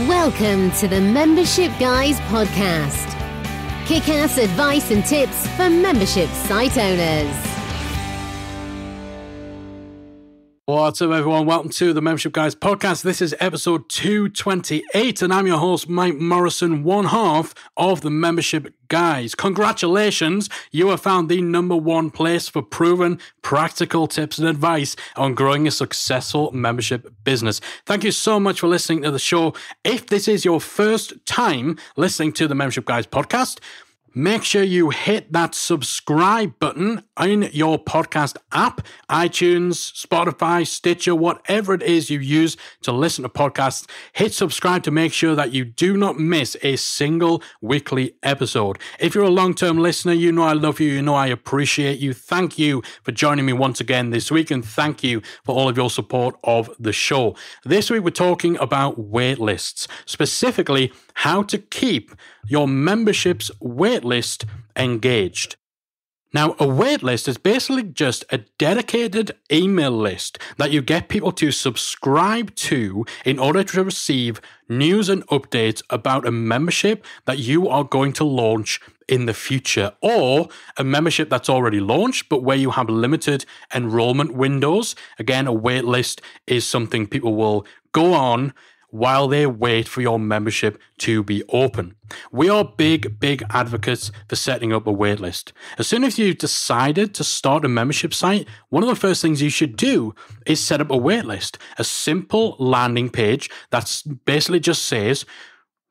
Welcome to the Membership Guys podcast. Kick-ass advice and tips for membership site owners. What's up, everyone? Welcome to the Membership Guys podcast. This is episode 228, and I'm your host, Mike Morrison, one half of the Membership Guys. Congratulations, you have found the number one place for proven, practical tips and advice on growing a successful membership business. Thank you so much for listening to the show. If this is your first time listening to the Membership Guys podcast, make sure you hit that subscribe button in your podcast app, iTunes, Spotify, Stitcher, whatever it is you use to listen to podcasts. Hit subscribe to make sure that you do not miss a single weekly episode. If you're a long-term listener, you know I love you. You know I appreciate you. Thank you for joining me once again this week, and thank you for all of your support of the show. This week, we're talking about waitlists, specifically how to keep your membership's waitlist engaged. Now, a waitlist is basically just a dedicated email list that you get people to subscribe to in order to receive news and updates about a membership that you are going to launch in the future, or a membership that's already launched but where you have limited enrollment windows. Again, a waitlist is something people will go on while they wait for your membership to be open. We are big advocates for setting up a waitlist. As soon as you've decided to start a membership site, one of the first things you should do is set up a waitlist, a simple landing page that's basically just says,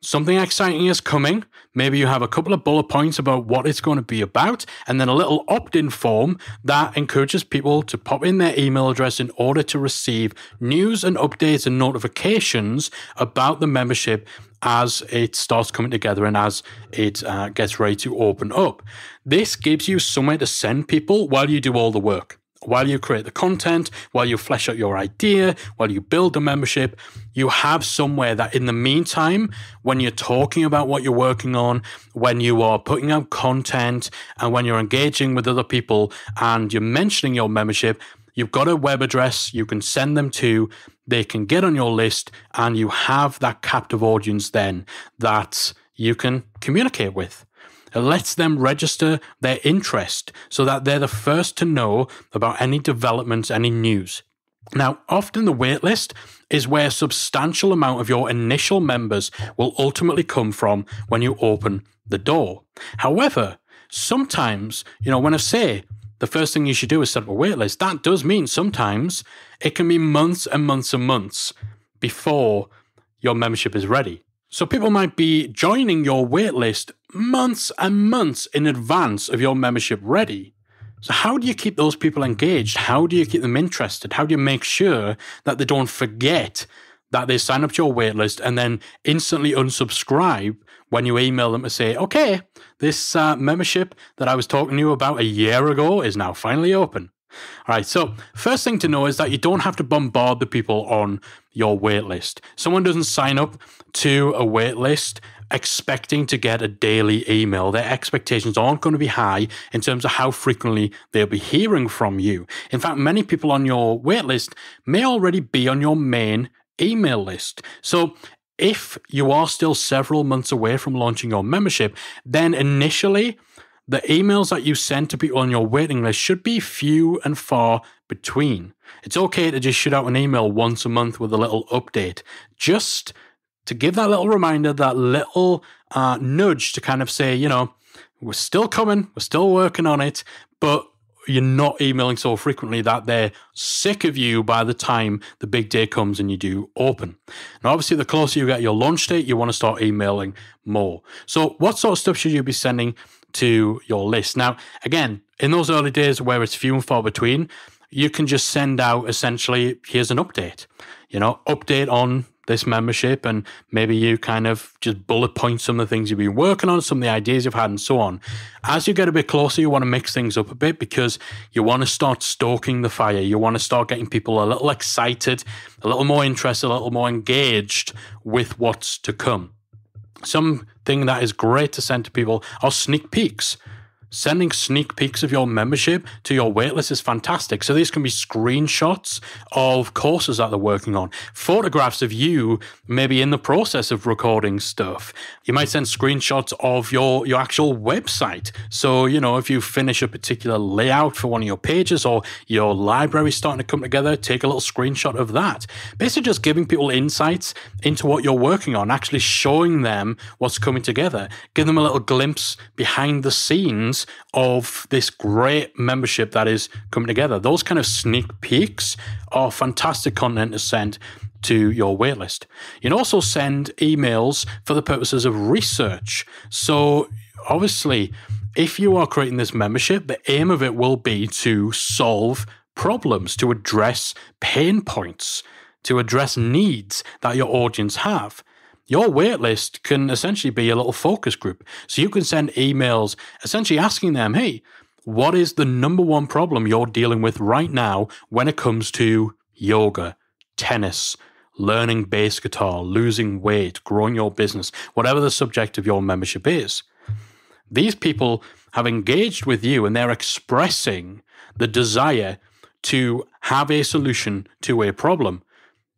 something exciting is coming. Maybe you have a couple of bullet points about what it's going to be about, and then a little opt-in form that encourages people to pop in their email address in order to receive news and updates and notifications about the membership as it starts coming together and as it gets ready to open up. This gives you somewhere to send people while you do all the work. While you create the content, while you flesh out your idea, while you build the membership, you have somewhere that in the meantime, when you're talking about what you're working on, when you are putting out content, and when you're engaging with other people and you're mentioning your membership, you've got a web address you can send them to, they can get on your list, and you have that captive audience then that you can communicate with. It lets them register their interest so that they're the first to know about any developments, any news. Now, often the waitlist is where a substantial amount of your initial members will ultimately come from when you open the door. However, sometimes, when I say the first thing you should do is set up a waitlist, that does mean sometimes it can be months and months and months before your membership is ready. So people might be joining your waitlist months and months in advance of your membership ready. So how do you keep those people engaged? How do you keep them interested? How do you make sure that they don't forget that they sign up to your waitlist and then instantly unsubscribe when you email them to say, okay, this membership that I was talking to you about a year ago is now finally open? All right, so first thing to know is that you don't have to bombard the people on your waitlist. Someone doesn't sign up to a waitlist expecting to get a daily email. Their expectations aren't going to be high in terms of how frequently they'll be hearing from you. In fact, many people on your waitlist may already be on your main email list. So if you are still several months away from launching your membership, then initially, the emails that you send to people on your waiting list should be few and far between. It's okay to just shoot out an email once a month with a little update, just to give that little reminder, that little nudge to kind of say, we're still coming, we're still working on it, but you're not emailing so frequently that they're sick of you by the time the big day comes and you do open. Now, obviously, the closer you get your launch date, you want to start emailing more. So what sort of stuff should you be sending to your list? Now, again, in those early days where it's few and far between, you can just send out essentially, here's an update, update on this membership, and maybe you kind of just bullet point some of the things you've been working on, some of the ideas you've had, and so on. As you get a bit closer, you want to mix things up a bit because you want to start stoking the fire. You want to start getting people a little excited, a little more interested, a little more engaged with what's to come. Something that is great to send to people are sneak peeks. Sending sneak peeks of your membership to your waitlist is fantastic. So these can be screenshots of courses that they're working on, photographs of you maybe in the process of recording stuff. You might send screenshots of your actual website. So, you know, if you finish a particular layout for one of your pages or your library starting to come together, take a little screenshot of that. Basically just giving people insights into what you're working on, actually showing them what's coming together. Give them a little glimpse behind the scenes of this great membership that is coming together. Those kind of sneak peeks are fantastic content to send to your waitlist. You can also send emails for the purposes of research. So obviously, if you are creating this membership, the aim of it will be to solve problems, to address pain points, to address needs that your audience have. Your waitlist can essentially be a little focus group. So you can send emails essentially asking them, hey, what is the #1 problem you're dealing with right now when it comes to yoga, tennis, learning bass guitar, losing weight, growing your business, whatever the subject of your membership is? These people have engaged with you and they're expressing the desire to have a solution to a problem.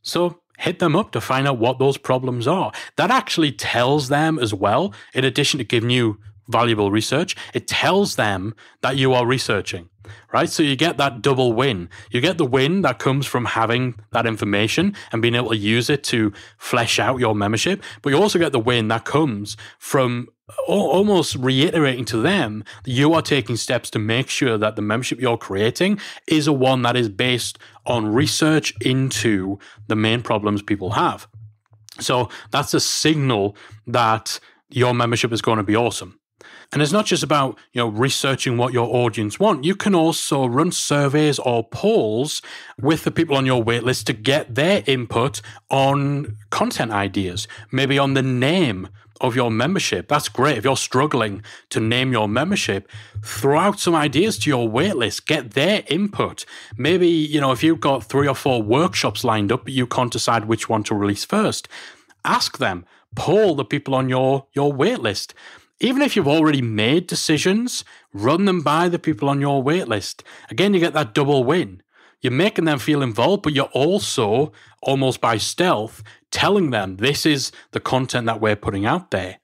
So hit them up to find out what those problems are. That actually tells them as well, in addition to giving you valuable research, it tells them that you are researching, right? So you get that double win. You get the win that comes from having that information and being able to use it to flesh out your membership, but you also get the win that comes from almost reiterating to them that you are taking steps to make sure that the membership you're creating is a one that is based on research into the main problems people have. So that's a signal that your membership is going to be awesome. And it's not just about, you know, researching what your audience want. You can also run surveys or polls with the people on your waitlist to get their input on content ideas, maybe on the name of your membership. That's great. If you're struggling to name your membership, throw out some ideas to your waitlist, get their input. Maybe, you know, if you've got 3 or 4 workshops lined up, but you can't decide which one to release first, ask them, poll the people on your waitlist. Even if you've already made decisions, run them by the people on your waitlist. Again, you get that double win. You're making them feel involved, but you're also, almost by stealth, telling them this is the content that we're putting out there.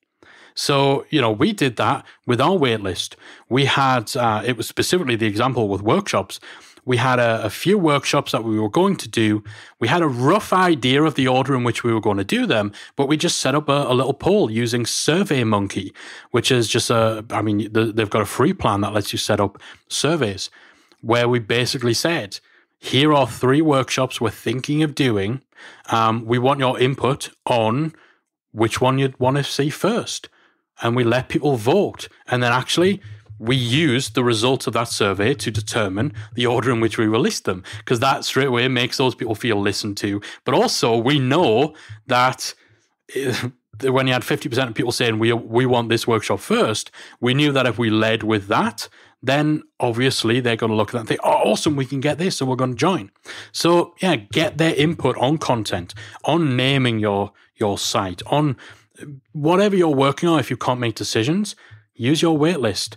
So, you know, we did that with our waitlist. We had, it was specifically the example with workshops. We had a few workshops that we were going to do. We had a rough idea of the order in which we were going to do them, but we just set up a little poll using SurveyMonkey, which is just they've got a free plan that lets you set up surveys, where we basically said, here are 3 workshops we're thinking of doing. We want your input on which one you'd want to see first. And we let people vote. And then actually, we used the results of that survey to determine the order in which we released them, because that straight away makes those people feel listened to. But also, we know that when you had 50% of people saying, we want this workshop first, we knew that if we led with that, then obviously they're going to look at that and think, oh, awesome, we can get this, so we're going to join. So yeah, get their input on content, on naming your site, on whatever you're working on. If you can't make decisions, use your waitlist.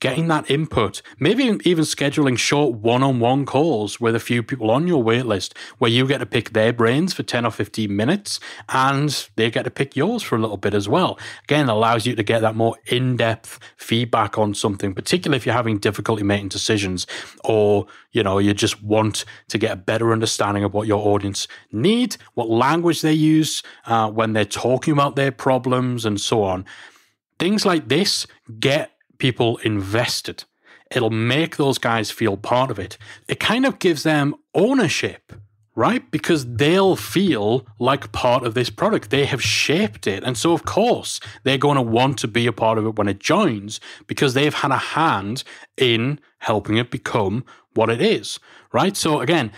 Getting that input, maybe even scheduling short one-on-one calls with a few people on your waitlist where you get to pick their brains for 10 or 15 minutes and they get to pick yours for a little bit as well. Again, allows you to get that more in-depth feedback on something, particularly if you're having difficulty making decisions or, you know, you just want to get a better understanding of what your audience need, what language they use when they're talking about their problems and so on. Things like this get people invested. It'll make those guys feel part of it. It kind of gives them ownership, right? Because they'll feel like part of this product. They have shaped it. And so, of course, they're going to want to be a part of it when it joins because they've had a hand in helping it become what it is, right? So, again,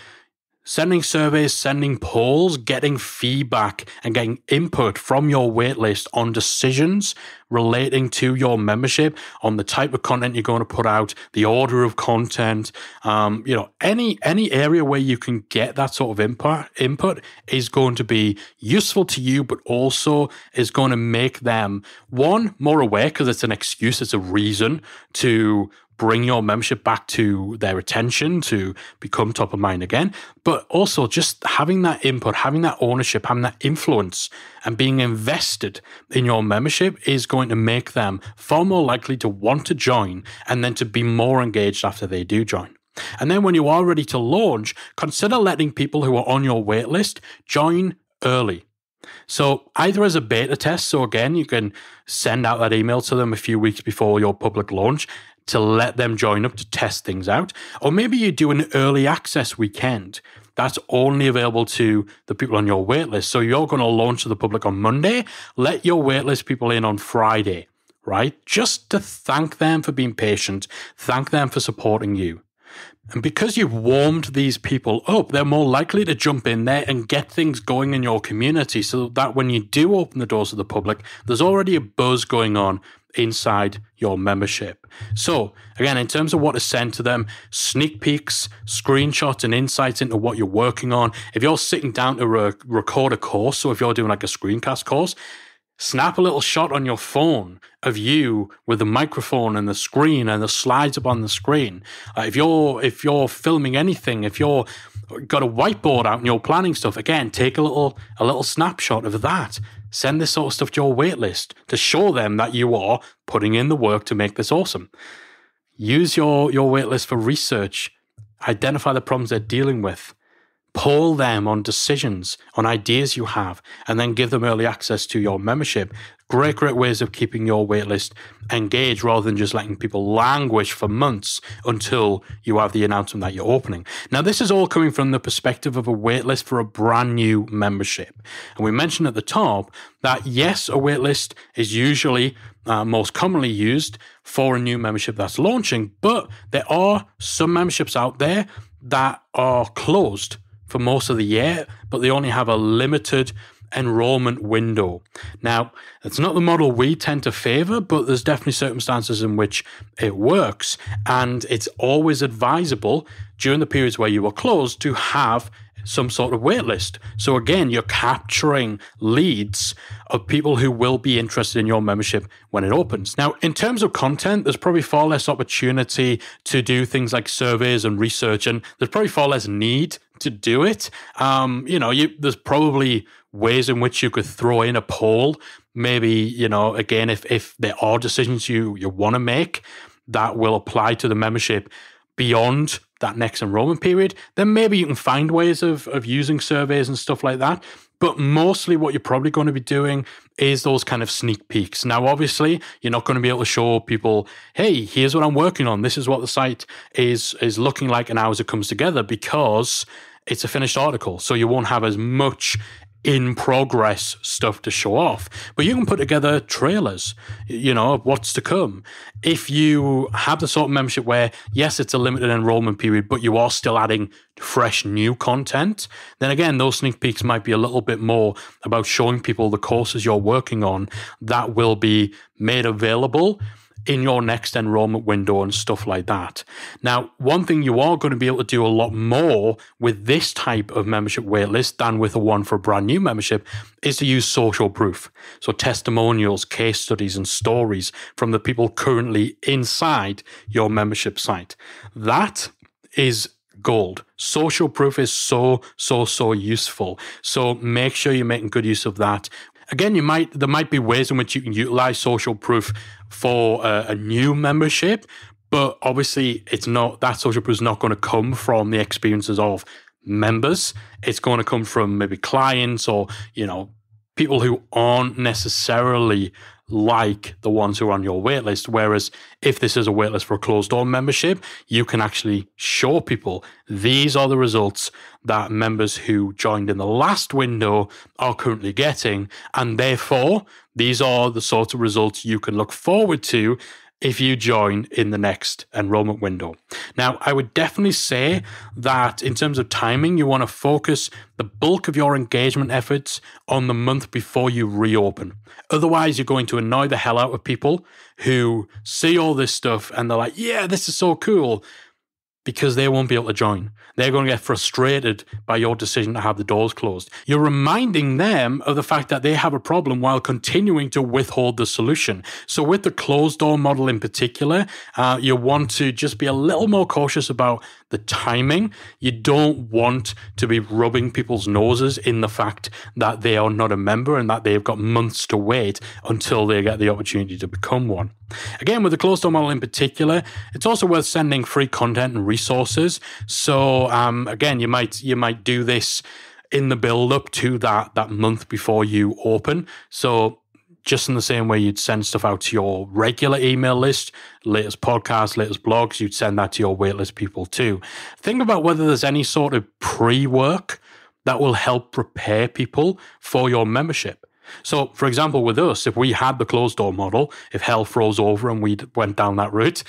Sending surveys, sending polls, getting feedback and getting input from your waitlist on decisions relating to your membership, on the type of content you're going to put out, the order of content, you know, any area where you can get that sort of input is going to be useful to you, but also is going to make them, one, more aware, because it's an excuse, it's a reason to bring your membership back to their attention, to become top of mind again, but also just having that input, having that ownership, having that influence and being invested in your membership is going to make them far more likely to want to join and then to be more engaged after they do join. And then when you are ready to launch, consider letting people who are on your waitlist join early. So either as a beta test, so again, you can send out that email to them a few weeks before your public launch to let them join up to test things out. Or maybe you do an early access weekend that's only available to the people on your waitlist. So you're going to launch to the public on Monday, let your waitlist people in on Friday, right? Just to thank them for being patient, thank them for supporting you. And because you've warmed these people up, they're more likely to jump in there and get things going in your community so that when you do open the doors to the public, there's already a buzz going on inside your membership. So again, in terms of what to send to them, sneak peeks, screenshots and insights into what you're working on. If you're sitting down to record a course, so if you're doing like a screencast course, snap a little shot on your phone of you with the microphone and the screen and the slides up on the screen. If you're filming anything, if you're got a whiteboard out and you're planning stuff, again, take a little snapshot of that. Send this sort of stuff to your waitlist to show them that you are putting in the work to make this awesome. Use your waitlist for research. Identify the problems they're dealing with. Poll them on decisions, on ideas you have, and then give them early access to your membership. Great ways of keeping your waitlist engaged rather than just letting people languish for months until you have the announcement that you're opening. Now, this is all coming from the perspective of a waitlist for a brand new membership. And we mentioned at the top that, yes, a waitlist is usually most commonly used for a new membership that's launching, but there are some memberships out there that are closed for most of the year, but they only have a limited enrollment window. Now, it's not the model we tend to favor, but there's definitely circumstances in which it works. And it's always advisable during the periods where you are closed to have some sort of waitlist. So again, you're capturing leads of people who will be interested in your membership when it opens. Now, in terms of content, there's probably far less opportunity to do things like surveys and research, and there's probably far less need to do it. There's probably ways in which you could throw in a poll. Maybe, again, if there are decisions you want to make that will apply to the membership beyond that next enrollment period, then maybe you can find ways of using surveys and stuff like that. But mostly what you're probably going to be doing is those kind of sneak peeks. Now, obviously, you're not going to be able to show people, hey, here's what I'm working on. This is what the site is looking like and how it comes together, because it's a finished article. So you won't have as much in progress stuff to show off, but you can put together trailers, of what's to come. If you have the sort of membership where, yes, it's a limited enrollment period, but you are still adding fresh new content, then again, those sneak peeks might be a little bit more about showing people the courses you're working on that will be made available in your next enrollment window and stuff like that. Now, one thing you are going to be able to do a lot more with this type of membership waitlist than with the one for a brand new membership is to use social proof. So testimonials, case studies, and stories from the people currently inside your membership site. That is gold. Social proof is so useful. So make sure you're making good use of that. Again, there might be ways in which you can utilize social proof for a new membership, but obviously that social proof is not going to come from the experiences of members. It's going to come from maybe clients or, people who aren't necessarily like the ones who are on your waitlist. Whereas if this is a waitlist for a closed-door membership, you can actually show people these are the results that members who joined in the last window are currently getting, and therefore these are the sorts of results you can look forward to if you join in the next enrollment window. Now, I would definitely say that in terms of timing, you want to focus the bulk of your engagement efforts on the month before you reopen. Otherwise, you're going to annoy the hell out of people who see all this stuff and they're like, yeah, this is so cool, because they won't be able to join. They're going to get frustrated by your decision to have the doors closed. You're reminding them of the fact that they have a problem while continuing to withhold the solution. So with the closed door model in particular, you want to just be a little more cautious about the timing. You don't want to be rubbing people's noses in the fact that they are not a member and that they've got months to wait until they get the opportunity to become one. Again, with the closed door model in particular, it's also worth sending free content and resources. So again, you might do this in the build up to that month before you open. So just in the same way you'd send stuff out to your regular email list, latest podcasts, latest blogs, you'd send that to your waitlist people too. Think about whether there's any sort of pre-work that will help prepare people for your membership. So, for example, with us, if we had the closed door model, if hell froze over and we went down that route,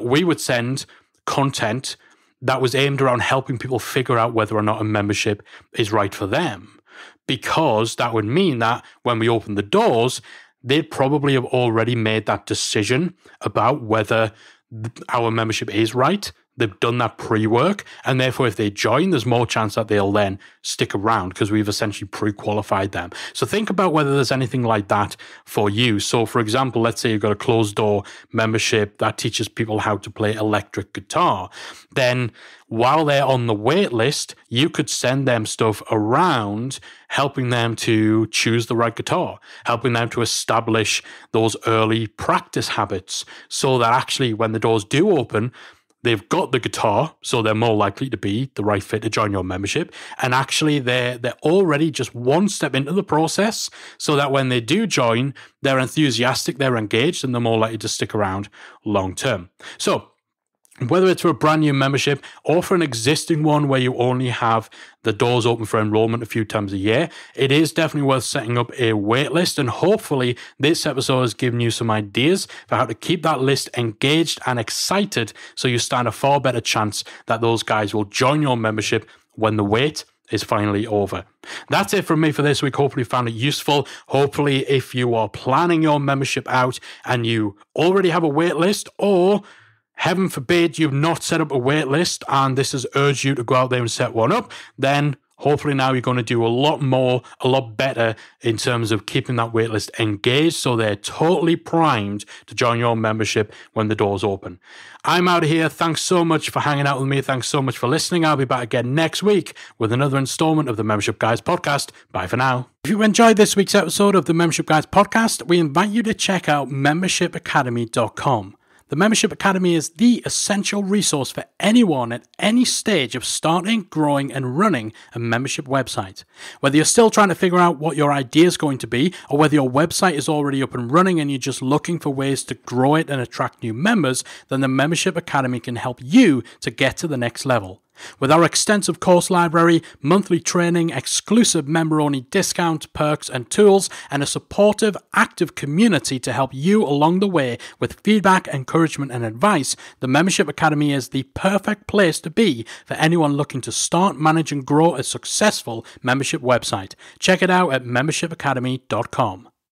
we would send content that was aimed around helping people figure out whether or not a membership is right for them, because that would mean that when we opened the doors, they'd probably have already made that decision about whether our membership is right. They've done that pre-work, and therefore if they join, there's more chance that they'll then stick around because we've essentially pre-qualified them. So think about whether there's anything like that for you. So for example, let's say you've got a closed door membership that teaches people how to play electric guitar. Then while they're on the wait list, you could send them stuff around helping them to choose the right guitar, helping them to establish those early practice habits so that actually when the doors do open, they've got the guitar, so they're more likely to be the right fit to join your membership. And actually, they're already just one step into the process so that when they do join, they're enthusiastic, they're engaged, and they're more likely to stick around long term. So whether it's for a brand new membership or for an existing one where you only have the doors open for enrollment a few times a year, it is definitely worth setting up a wait list. And hopefully this episode has given you some ideas for how to keep that list engaged and excited, so you stand a far better chance that those guys will join your membership when the wait is finally over. That's it from me for this week. Hopefully you found it useful. Hopefully if you are planning your membership out and you already have a wait list, or heaven forbid you've not set up a wait list and this has urged you to go out there and set one up, then hopefully now you're going to do a lot more, a lot better in terms of keeping that wait list engaged so they're totally primed to join your membership when the doors open. I'm out of here. Thanks so much for hanging out with me. Thanks so much for listening. I'll be back again next week with another installment of the Membership Guys podcast. Bye for now. If you enjoyed this week's episode of the Membership Guys podcast, we invite you to check out membershipacademy.com. The Membership Academy is the essential resource for anyone at any stage of starting, growing, and running a membership website. Whether you're still trying to figure out what your idea is going to be, or whether your website is already up and running and you're just looking for ways to grow it and attract new members, then the Membership Academy can help you to get to the next level. With our extensive course library, monthly training, exclusive member-only discounts, perks and tools, and a supportive, active community to help you along the way with feedback, encouragement and advice, the Membership Academy is the perfect place to be for anyone looking to start, manage and grow a successful membership website. Check it out at membershipacademy.com.